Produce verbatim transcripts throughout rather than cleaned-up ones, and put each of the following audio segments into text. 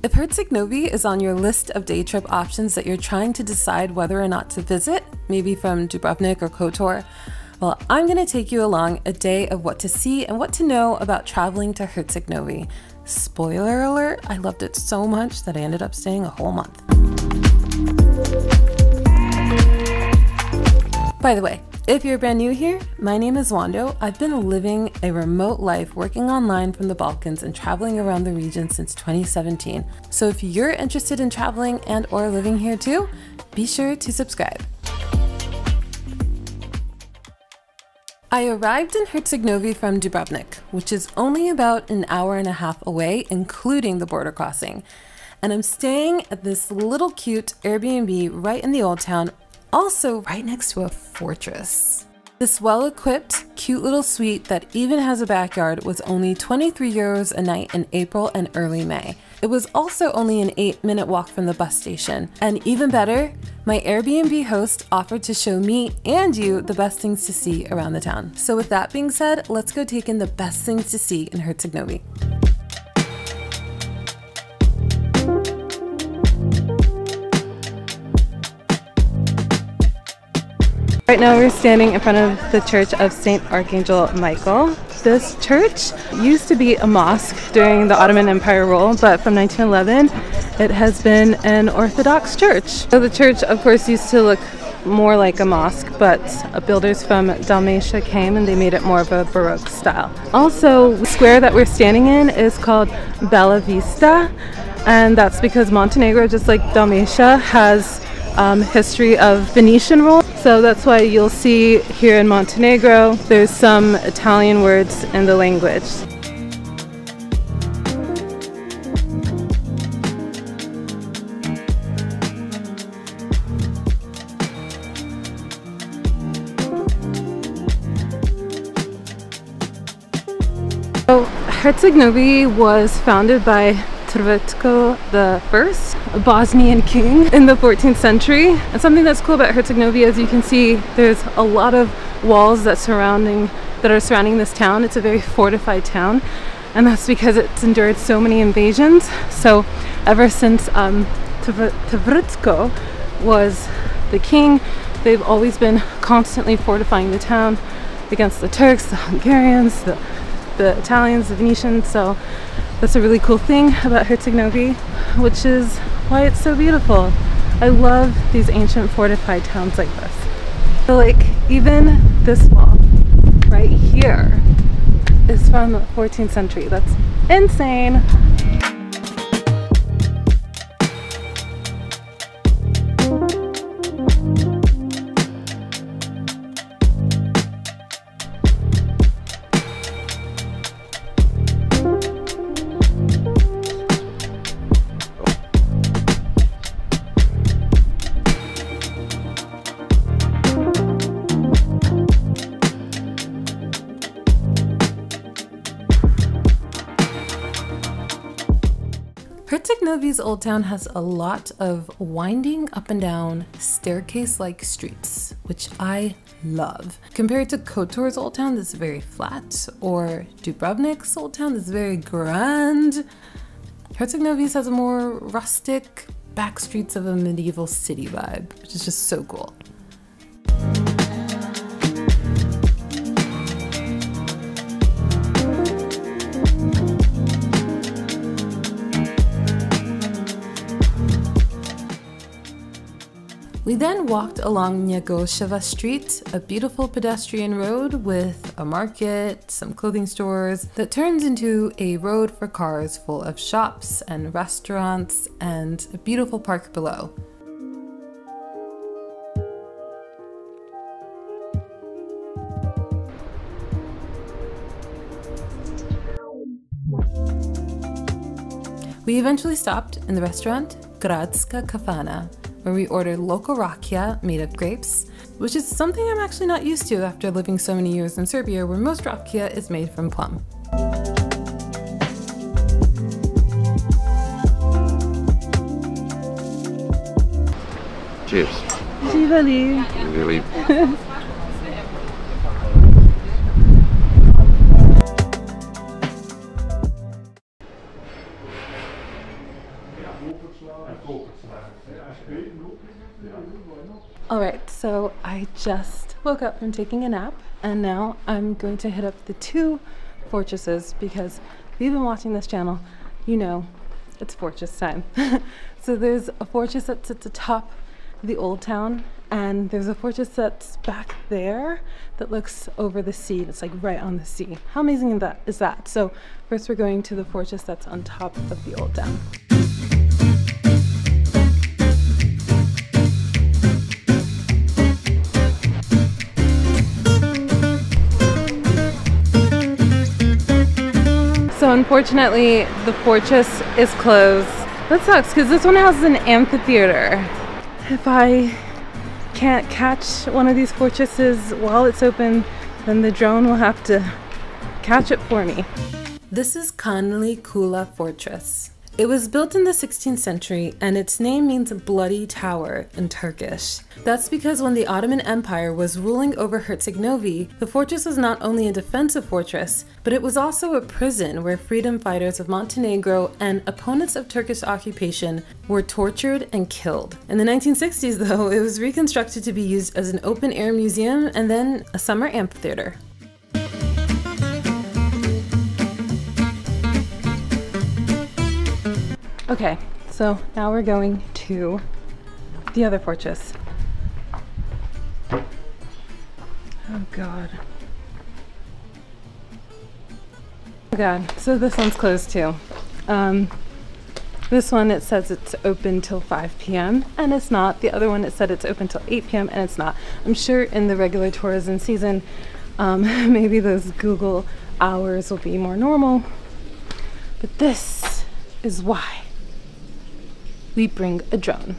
If Herceg Novi is on your list of day trip options that you're trying to decide whether or not to visit, maybe from Dubrovnik or Kotor, well, I'm going to take you along a day of what to see and what to know about traveling to Herceg Novi. Spoiler alert, I loved it so much that I ended up staying a whole month. By the way, if you're brand new here, my name is Wando. I've been living a remote life working online from the Balkans and traveling around the region since twenty seventeen. So if you're interested in traveling and or living here too, be sure to subscribe. I arrived in Herceg Novi from Dubrovnik, which is only about an hour and a half away, including the border crossing. And I'm staying at this little cute Airbnb right in the old town, also right next to a fortress. This well-equipped, cute little suite that even has a backyard was only twenty-three euros a night in April and early May. It was also only an eight minute walk from the bus station. And even better, my Airbnb host offered to show me and you the best things to see around the town. So with that being said, let's go take in the best things to see in Herceg Novi. Right now we're standing in front of the church of Saint Archangel Michael. This church used to be a mosque during the Ottoman Empire rule, but from nineteen eleven it has been an Orthodox church. So the church of course used to look more like a mosque, but builders from Dalmatia came and they made it more of a Baroque style. Also, the square that we're standing in is called Bella Vista, and that's because Montenegro, just like Dalmatia, has Um, history of Venetian rule. So that's why you'll see here in Montenegro there's some Italian words in the language. So Herceg Novi was founded by Tvrtko the First, a Bosnian king in the fourteenth century. And something that's cool about Herceg Novi, as you can see, there's a lot of walls that surrounding that are surrounding this town. It's a very fortified town, and that's because it's endured so many invasions. So ever since um, Tvrtko was the king, they've always been constantly fortifying the town against the Turks, the Hungarians, the the Italians, the Venetians. So that's a really cool thing about Herceg Novi, which is why it's so beautiful. I love these ancient fortified towns like this. So like even this wall right here is from the fourteenth century. That's insane. Herceg Novi's old town has a lot of winding up and down staircase-like streets, which I love. Compared to Kotor's old town, that's very flat, or Dubrovnik's old town, that's very grand. Herceg Novi's has a more rustic, back streets of a medieval city vibe, which is just so cool. We then walked along Njegoševa Street, a beautiful pedestrian road with a market, some clothing stores, that turns into a road for cars full of shops and restaurants and a beautiful park below. We eventually stopped in the restaurant Gradska Kafana, where we ordered local rakia made of grapes, which is something I'm actually not used to after living so many years in Serbia, where most rakia is made from plum. Cheers. Živeli. Živeli. All right, so I just woke up from taking a nap, and now I'm going to hit up the two fortresses, because if you've been watching this channel, you know it's fortress time. So there's a fortress that sits atop the old town, and there's a fortress that's back there that looks over the sea. It's like right on the sea. How amazing is that? Is that? So first we're going to the fortress that's on top of the old town. So unfortunately, the fortress is closed. That sucks, because this one has an amphitheater. If I can't catch one of these fortresses while it's open, then the drone will have to catch it for me. This is Kanlı Kula Fortress. It was built in the sixteenth century, and its name means bloody tower in Turkish. That's because when the Ottoman Empire was ruling over Herceg Novi, the fortress was not only a defensive fortress, but it was also a prison where freedom fighters of Montenegro and opponents of Turkish occupation were tortured and killed. In the nineteen sixties though, it was reconstructed to be used as an open-air museum and then a summer amphitheater. Okay, so now we're going to the other fortress. Oh God. Oh God, so this one's closed too. Um, this one, it says it's open till five P M and it's not. The other one, it said it's open till eight P M and it's not. I'm sure in the regular tourism season, um, maybe those Google hours will be more normal, but this is why we bring a drone.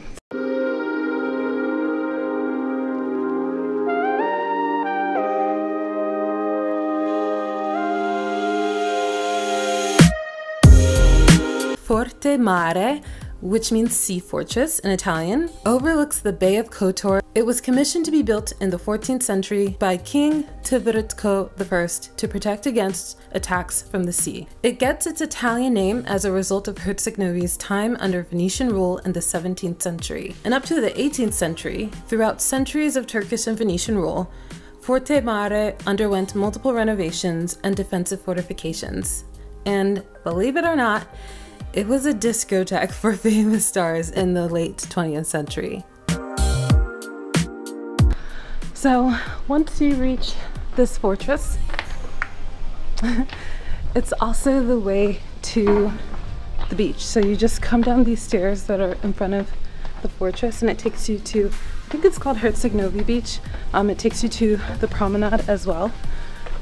Forte Mare, which means sea fortress in Italian, overlooks the Bay of Kotor. It was commissioned to be built in the fourteenth century by King Tvrtko the First to protect against attacks from the sea. It gets its Italian name as a result of Herceg Novi's time under Venetian rule in the seventeenth century. And up to the eighteenth century, throughout centuries of Turkish and Venetian rule, Forte Mare underwent multiple renovations and defensive fortifications. And believe it or not, it was a discotheque for famous stars in the late twentieth century. So once you reach this fortress, it's also the way to the beach. So you just come down these stairs that are in front of the fortress, and it takes you to, I think it's called Herceg Novi Beach. Um, it takes you to the promenade as well.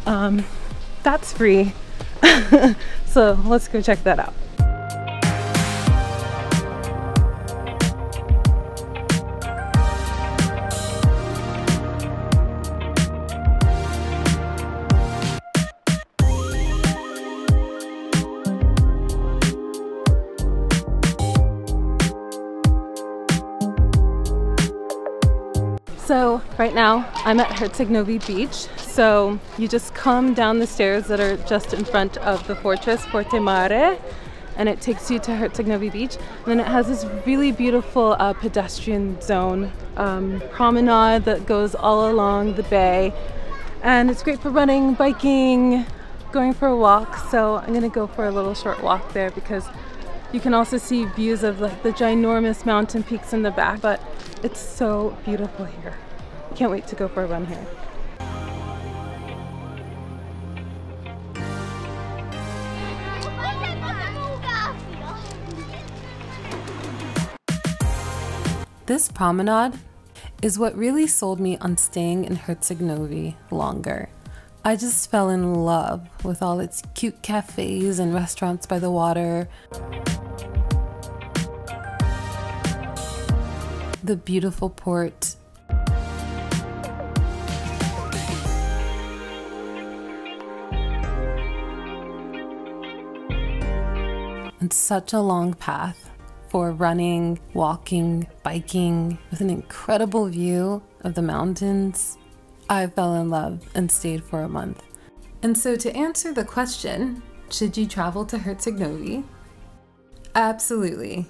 Um, that's free. So let's go check that out. So right now I'm at Herceg Novi Beach. So you just come down the stairs that are just in front of the fortress, Forte Mare, and it takes you to Herceg Novi Beach. And then it has this really beautiful uh, pedestrian zone um, promenade that goes all along the bay. And it's great for running, biking, going for a walk. So I'm gonna go for a little short walk there, because you can also see views of like the ginormous mountain peaks in the back, but it's so beautiful here. Can't wait to go for a run here. This promenade is what really sold me on staying in Herceg Novi longer. I just fell in love with all its cute cafes and restaurants by the water. The beautiful port. It's such a long path for running, walking, biking, with an incredible view of the mountains. I fell in love and stayed for a month. And so to answer the question, should you travel to Herceg Novi? Absolutely.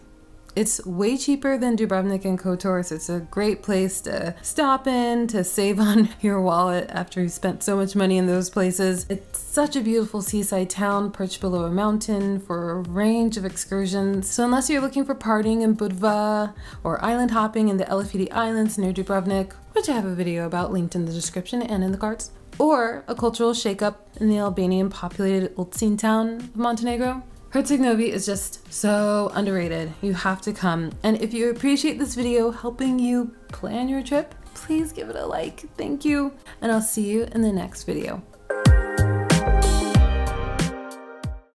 It's way cheaper than Dubrovnik and Kotor, so it's a great place to stop in, to save on your wallet after you spent so much money in those places. It's such a beautiful seaside town perched below a mountain for a range of excursions. So unless you're looking for partying in Budva or island hopping in the Elaphiti Islands near Dubrovnik, which I have a video about linked in the description and in the cards, or a cultural shakeup in the Albanian populated Ulcinj town of Montenegro, Herceg Novi is just so underrated. You have to come. And if you appreciate this video helping you plan your trip, please give it a like. Thank you. And I'll see you in the next video.